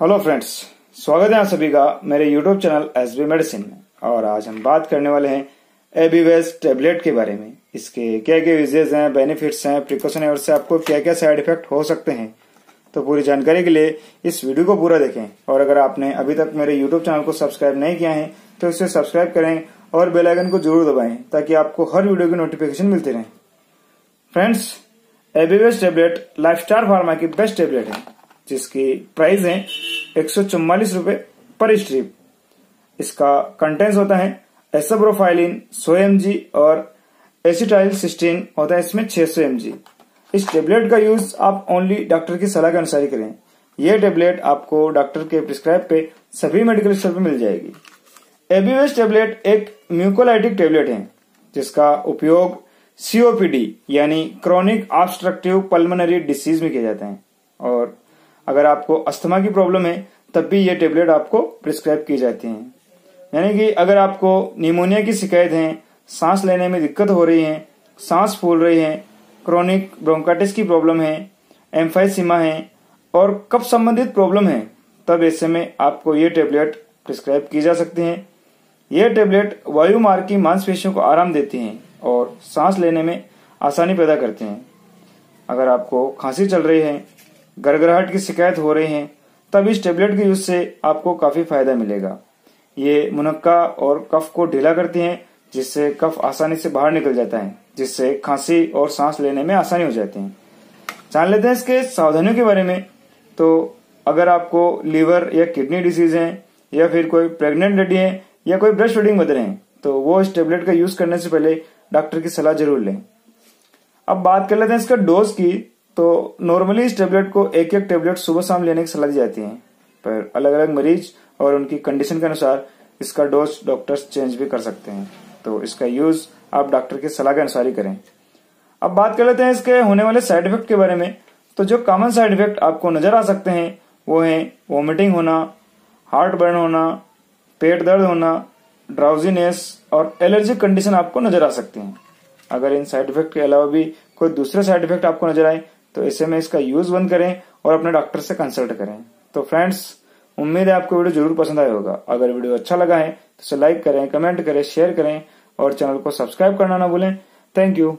Hello friends, स्वागत है आप सभी का मेरे यूट्यूब चैनल एसबी मेडिसिन में। और आज हम बात करने वाले हैं एबीवेज टेबलेट के बारे में। इसके क्या क्या यूजेज हैं, बेनिफिट्स हैं, प्रिकॉशन है और से आपको क्या क्या साइड इफेक्ट हो सकते हैं। तो पूरी जानकारी के लिए इस वीडियो को पूरा देखें। और अगर आपने अभी तक मेरे यूट्यूब चैनल को सब्सक्राइब नहीं किया है तो इसे सब्सक्राइब करें और बेल आइकन को जरूर दबाएं ताकि आपको हर वीडियो की नोटिफिकेशन मिलती रहे। फ्रेंड्स, एबीवेज टेबलेट लाइफ स्टार फार्मा की बेस्ट टेबलेट है जिसकी प्राइस है 144 रुपए पर स्ट्रिप। इसका कंटेंट्स होता है एसेब्रोफाइलिन 100 mg और एसिटाइलसिस्टीन होता है इसमें 600 mg। इस टेबलेट का यूज आप ओनली डॉक्टर की सलाह के अनुसार ही करें। यह टेबलेट आपको डॉक्टर के प्रिस्क्राइब पे सभी मेडिकल स्टोर पे मिल जाएगी। एबीवेज टेबलेट एक म्यूकोलाइटिक टेबलेट है जिसका उपयोग सीओपीडी यानी क्रॉनिक ऑब्स्ट्रक्टिव पल्मोनरी डिसीज में किया जाता है। और अगर आपको अस्थमा की प्रॉब्लम है तब भी ये टेबलेट आपको प्रिस्क्राइब की जाती है। यानी कि अगर आपको निमोनिया की शिकायत है, सांस लेने में दिक्कत हो रही है, सांस फूल रही है, क्रॉनिक ब्रोंकाइटिस की प्रॉब्लम है, एम्फाइसिमा है और कब्ज संबंधित प्रॉब्लम है, तब ऐसे में आपको ये टेबलेट प्रिस्क्राइब की जा सकती है। ये टेबलेट वायुमार्ग की मांसपेशियों को आराम देती है और सांस लेने में आसानी पैदा करते हैं। अगर आपको खांसी चल रही है, गड़गड़ाहट की शिकायत हो रही है, तब इस टेबलेट के यूज से आपको काफी फायदा मिलेगा। ये मुनक्का और कफ को ढीला करती है जिससे कफ आसानी से बाहर निकल जाता है, जिससे खांसी और सांस लेने में आसानी हो जाती है। जान लेते हैं इसके सावधानियों के बारे में। तो अगर आपको लीवर या किडनी डिजीज है या फिर कोई प्रेग्नेंट लेडी है या कोई ब्रेस्ट फीडिंग मदर है तो वो इस टेबलेट का यूज करने से पहले डॉक्टर की सलाह जरूर लें। अब बात कर लेते हैं इसका डोज की। तो नॉर्मली इस टेबलेट को एक एक टेबलेट सुबह शाम लेने की सलाह दी जाती है, पर अलग अलग मरीज और उनकी कंडीशन के अनुसार इसका डोज डॉक्टर्स चेंज भी कर सकते हैं। तो इसका यूज आप डॉक्टर की सलाह के अनुसार ही करें। अब बात कर लेते हैं इसके होने वाले साइड इफेक्ट के बारे में। तो जो कॉमन साइड इफेक्ट आपको नजर आ सकते हैं वो है वॉमिटिंग होना, हार्ट बर्न होना, पेट दर्द होना, ड्राउजीनेस और एलर्जिक कंडीशन आपको नजर आ सकती है। अगर इन साइड इफेक्ट के अलावा भी कोई दूसरे साइड इफेक्ट आपको नजर आए तो ऐसे में इसका यूज बंद करें और अपने डॉक्टर से कंसल्ट करें। तो फ्रेंड्स, उम्मीद है आपको वीडियो जरूर पसंद आया होगा। अगर वीडियो अच्छा लगा है तो इसे लाइक करें, कमेंट करें, शेयर करें और चैनल को सब्सक्राइब करना ना भूलें। Thank you.